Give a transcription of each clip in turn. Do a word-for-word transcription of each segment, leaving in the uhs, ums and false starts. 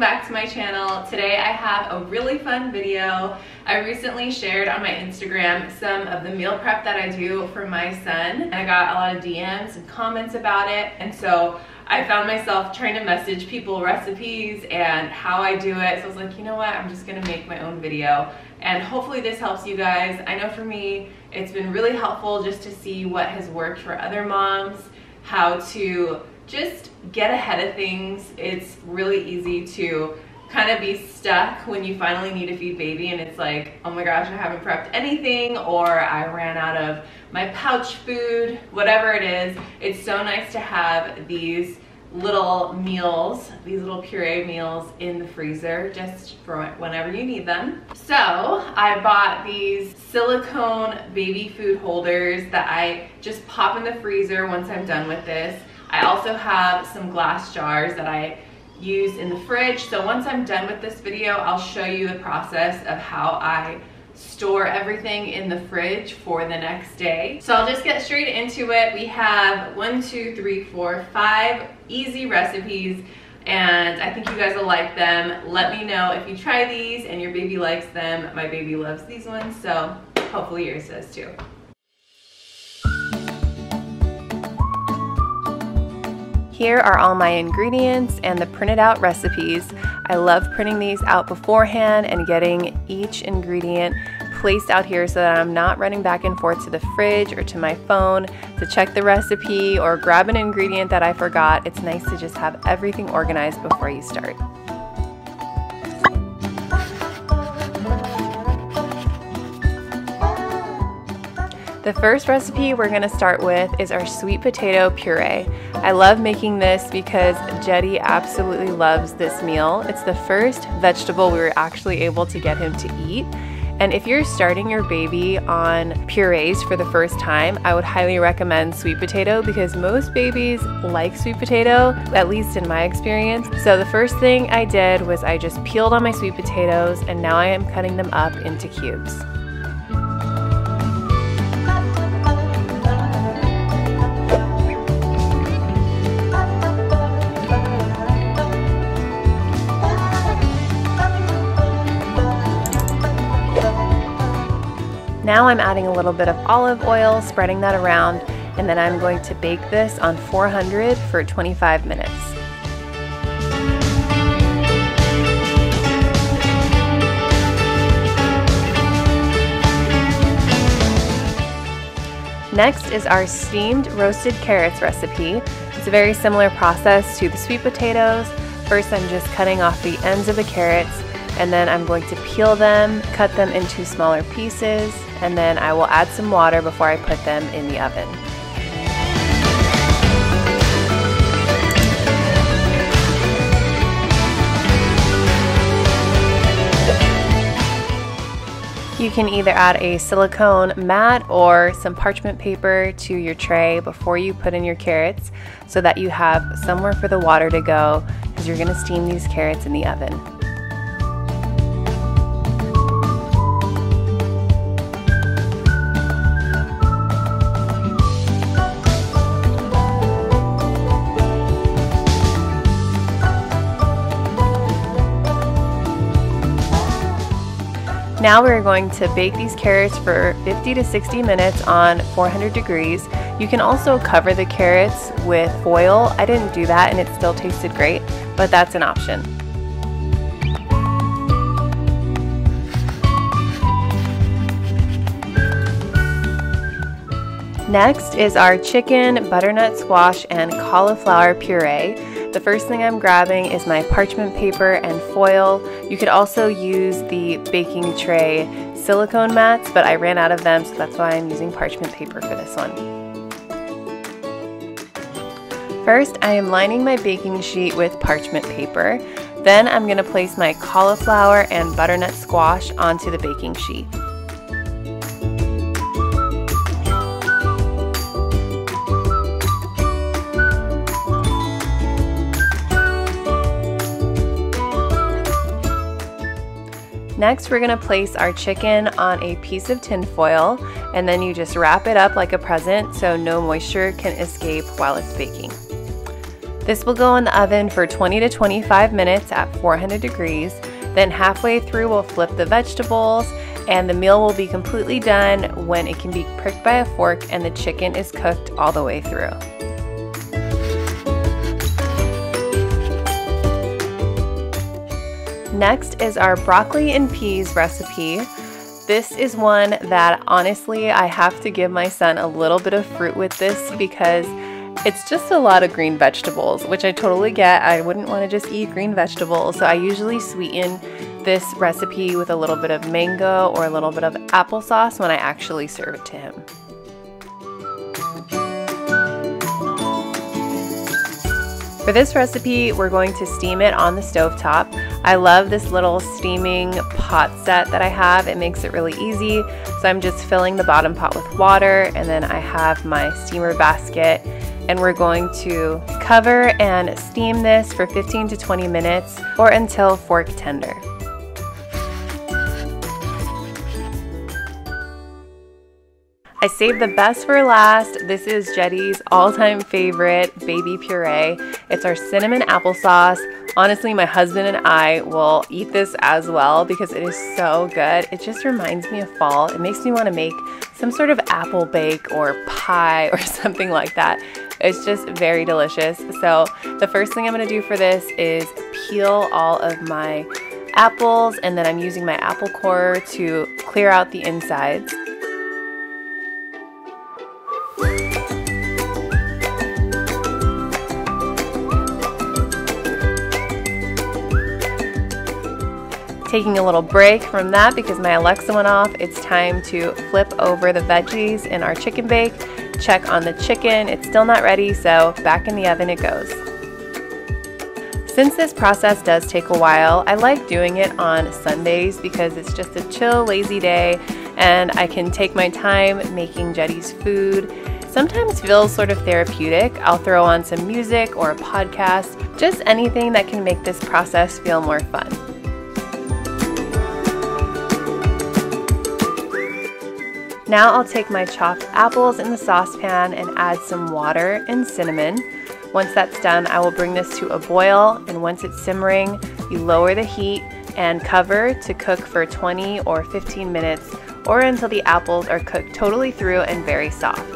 welcome back to my channel. Today I have a really fun video. I recently shared on my Instagram some of the meal prep that I do for my son. I got a lot of D Ms and comments about it, and so I found myself trying to message people recipes and how I do it. So I was like, you know what, I'm just gonna make my own video and hopefully this helps you guys. I know for me, it's been really helpful just to see what has worked for other moms, how to just get ahead of things. It's really easy to kind of be stuck when you finally need to feed baby and it's like, oh my gosh, I haven't prepped anything, or I ran out of my pouch food, whatever it is. It's so nice to have these little meals, these little puree meals in the freezer just for whenever you need them. So I bought these silicone baby food holders that I just pop in the freezer once I'm done with this. I also have some glass jars that I use in the fridge. So once I'm done with this video, I'll show you the process of how I store everything in the fridge for the next day. So I'll just get straight into it. We have one, two, three, four, five easy recipes, and I think you guys will like them. Let me know if you try these and your baby likes them. My baby loves these ones, so hopefully yours does too. Here are all my ingredients and the printed out recipes. I love printing these out beforehand and getting each ingredient placed out here so that I'm not running back and forth to the fridge or to my phone to check the recipe or grab an ingredient that I forgot. It's nice to just have everything organized before you start. The first recipe we're gonna start with is our sweet potato puree. I love making this because Jetty absolutely loves this meal. It's the first vegetable we were actually able to get him to eat. And if you're starting your baby on purees for the first time, I would highly recommend sweet potato because most babies like sweet potato, at least in my experience. So the first thing I did was I just peeled all my sweet potatoes, and now I am cutting them up into cubes. Now I'm adding a little bit of olive oil, spreading that around, and then I'm going to bake this on four hundred for twenty-five minutes. Next is our steamed roasted carrots recipe. It's a very similar process to the sweet potatoes. First, I'm just cutting off the ends of the carrots, and then I'm going to peel them, cut them into smaller pieces, and then I will add some water before I put them in the oven. You can either add a silicone mat or some parchment paper to your tray before you put in your carrots so that you have somewhere for the water to go, because you're gonna steam these carrots in the oven. Now we're going to bake these carrots for fifty to sixty minutes on four hundred degrees. You can also cover the carrots with foil. I didn't do that and it still tasted great, but that's an option. Next is our chicken, butternut squash, and cauliflower puree. The first thing I'm grabbing is my parchment paper and foil. You could also use the baking tray silicone mats, but I ran out of them, so that's why I'm using parchment paper for this one. First, I am lining my baking sheet with parchment paper. Then I'm going to place my cauliflower and butternut squash onto the baking sheet. Next, we're gonna place our chicken on a piece of tin foil, and then you just wrap it up like a present so no moisture can escape while it's baking. This will go in the oven for twenty to twenty-five minutes at four hundred degrees. Then halfway through we'll flip the vegetables and the meal will be completely done when it can be pricked by a fork and the chicken is cooked all the way through. Next is our broccoli and peas recipe. This is one that honestly I have to give my son a little bit of fruit with this because it's just a lot of green vegetables, which I totally get. I wouldn't want to just eat green vegetables, so I usually sweeten this recipe with a little bit of mango or a little bit of applesauce when I actually serve it to him. For this recipe, we're going to steam it on the stovetop. I love this little steaming pot set that I have. It makes it really easy. So I'm just filling the bottom pot with water, and then I have my steamer basket, and we're going to cover and steam this for fifteen to twenty minutes or until fork tender. I saved the best for last. This is Jetty's all-time favorite baby puree. It's our cinnamon applesauce. Honestly, my husband and I will eat this as well because it is so good. It just reminds me of fall. It makes me want to make some sort of apple bake or pie or something like that. It's just very delicious. So the first thing I'm going to do for this is peel all of my apples, and then I'm using my apple core to clear out the insides. Taking a little break from that because my Alexa went off, it's time to flip over the veggies in our chicken bake, check on the chicken. It's still not ready, so back in the oven it goes. Since this process does take a while, I like doing it on Sundays because it's just a chill, lazy day and I can take my time making Jetty's food. Sometimes feels sort of therapeutic. I'll throw on some music or a podcast, just anything that can make this process feel more fun. Now I'll take my chopped apples in the saucepan and add some water and cinnamon. Once that's done, I will bring this to a boil, and once it's simmering, you lower the heat and cover to cook for twenty or fifteen minutes or until the apples are cooked totally through and very soft.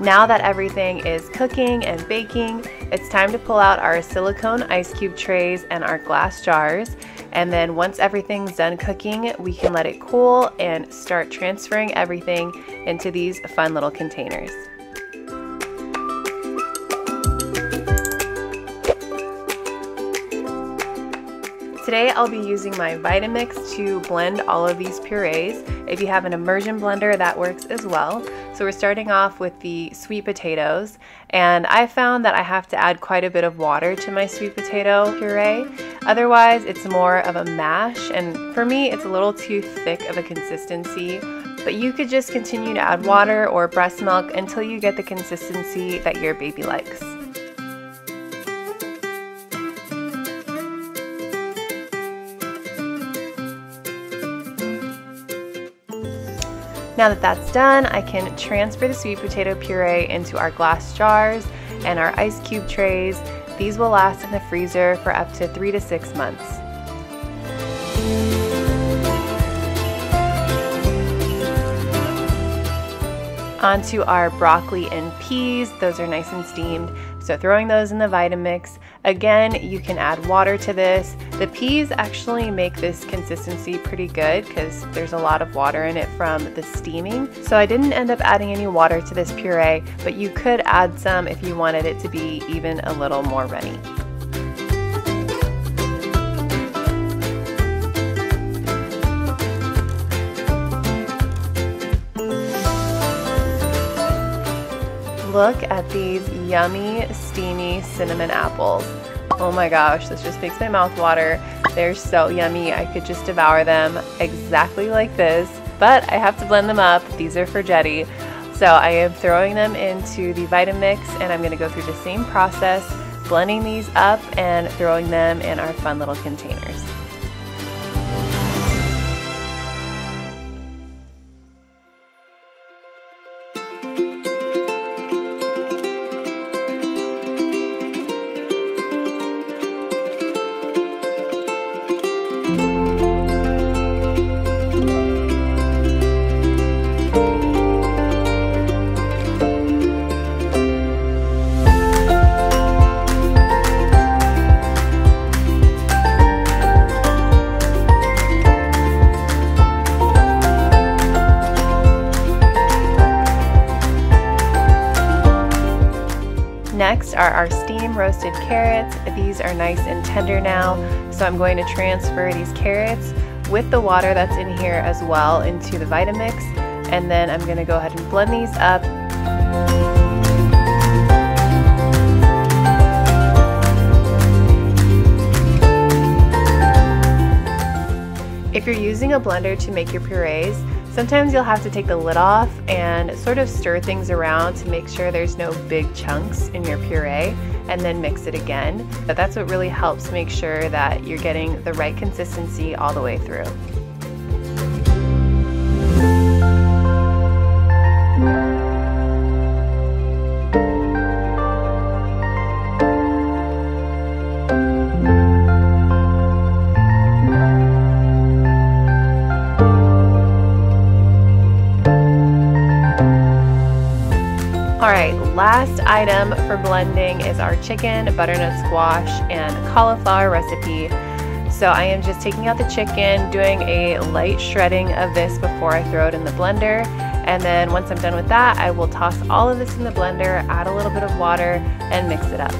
Now that everything is cooking and baking, it's time to pull out our silicone ice cube trays and our glass jars. And then once everything's done cooking, we can let it cool and start transferring everything into these fun little containers. Today I'll be using my Vitamix to blend all of these purees. If you have an immersion blender, that works as well. So we're starting off with the sweet potatoes, and I found that I have to add quite a bit of water to my sweet potato puree. Otherwise, it's more of a mash, and for me, it's a little too thick of a consistency. But you could just continue to add water or breast milk until you get the consistency that your baby likes. Now that that's done, I can transfer the sweet potato puree into our glass jars and our ice cube trays. These will last in the freezer for up to three to six months. Onto our broccoli and peas. Those are nice and steamed. So throwing those in the Vitamix. Again, you can add water to this. The peas actually make this consistency pretty good because there's a lot of water in it from the steaming. So I didn't end up adding any water to this puree, but you could add some if you wanted it to be even a little more runny. Look at these yummy, steamy cinnamon apples. Oh my gosh, this just makes my mouth water. They're so yummy. I could just devour them exactly like this, but I have to blend them up. These are for Jetty. So I am throwing them into the Vitamix, and I'm gonna go through the same process, blending these up and throwing them in our fun little containers. Next are our steam roasted carrots. These are nice and tender now, so I'm going to transfer these carrots with the water that's in here as well into the Vitamix, and then I'm going to go ahead and blend these up. If you're using a blender to make your purees, sometimes you'll have to take the lid off and sort of stir things around to make sure there's no big chunks in your puree, and then mix it again. But that's what really helps make sure that you're getting the right consistency all the way through. Alright, last item for blending is our chicken, butternut squash, and cauliflower recipe. So I am just taking out the chicken, doing a light shredding of this before I throw it in the blender, and then once I'm done with that, I will toss all of this in the blender, add a little bit of water, and mix it up.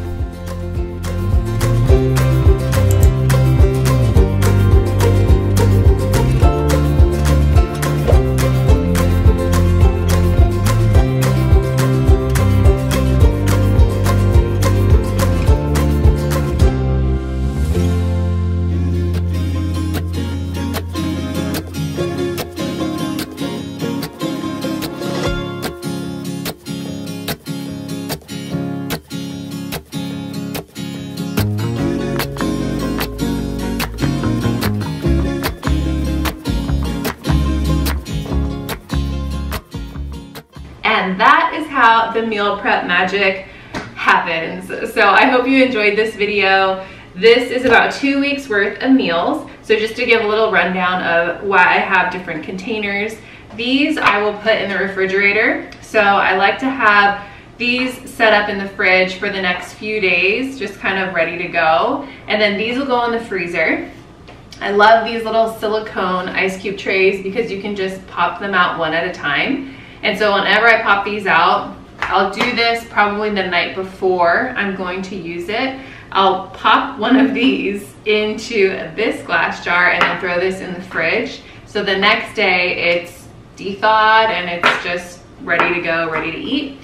And that is how the meal prep magic happens. So I hope you enjoyed this video. This is about two weeks worth of meals. So just to give a little rundown of why I have different containers. These I will put in the refrigerator. So I like to have these set up in the fridge for the next few days, just kind of ready to go. And then these will go in the freezer. I love these little silicone ice cube trays because you can just pop them out one at a time. And so whenever I pop these out, I'll do this probably the night before I'm going to use it. I'll pop one of these into this glass jar and then throw this in the fridge. So the next day it's thawed and it's just ready to go, ready to eat.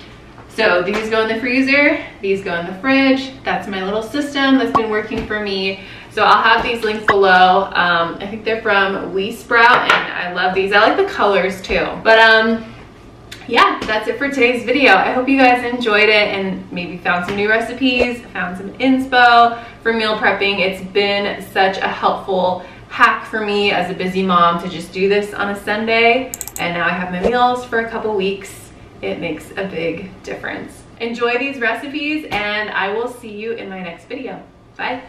So these go in the freezer, these go in the fridge. That's my little system that's been working for me. So I'll have these links below. Um, I think they're from Wee Sprout, and I love these. I like the colors too. But um. yeah, that's it for today's video. I hope you guys enjoyed it and maybe found some new recipes, found some inspo for meal prepping. It's been such a helpful hack for me as a busy mom to just do this on a Sunday. And now I have my meals for a couple weeks. It makes a big difference. Enjoy these recipes, and I will see you in my next video. Bye.